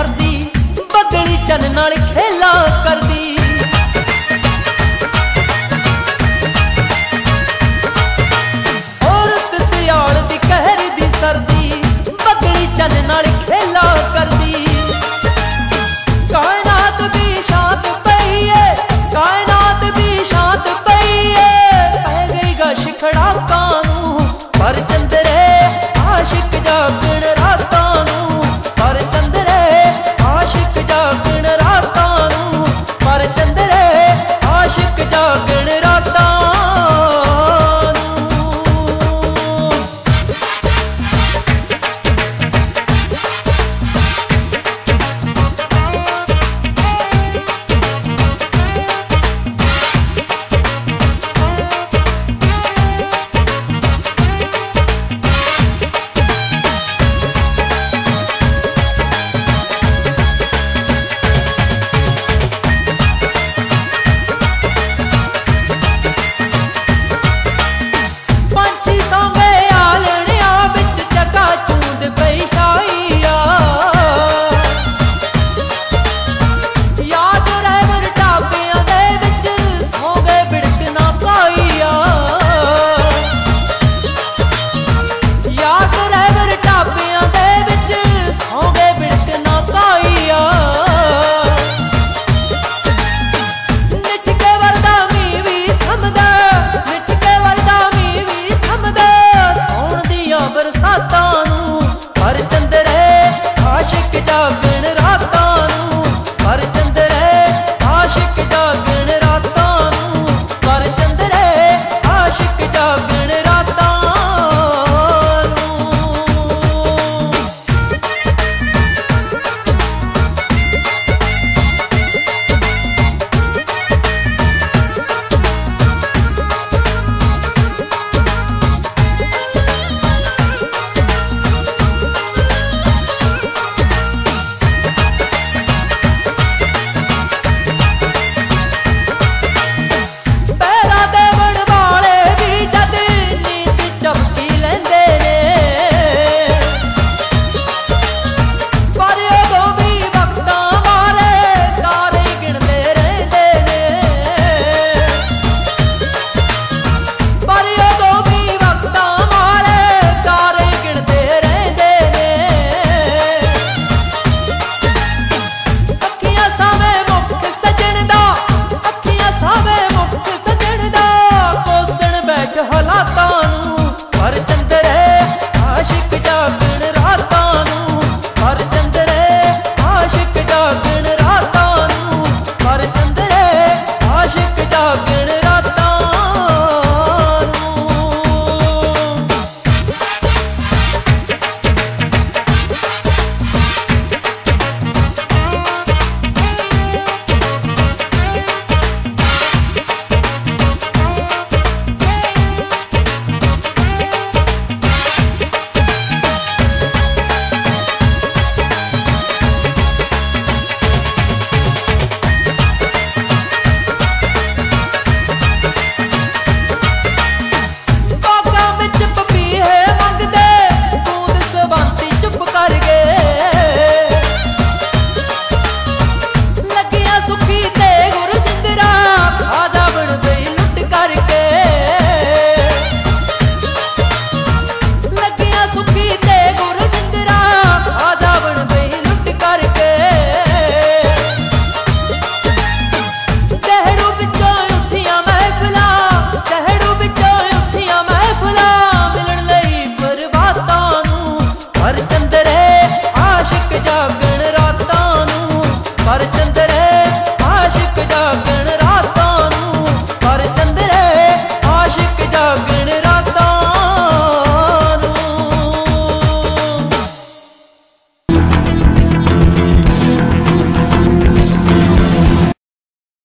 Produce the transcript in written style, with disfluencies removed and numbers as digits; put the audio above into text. भरदी बदली चन नाल खेला करदी। औरत सियाल दी कहर दी सर्दी बदली चन नाल खेला करदी। कायनात भी शांत पई है, कायनात भी शांत पई है। पै गई गा शिखड़ा कानू पर चंदरे आशिक जागण रातां नू। पर चंदरे आशिक जागण रातां नू। पर चंदरे आशिक जागण रातां पर चंदरे आशिक जागण रातां नू। पर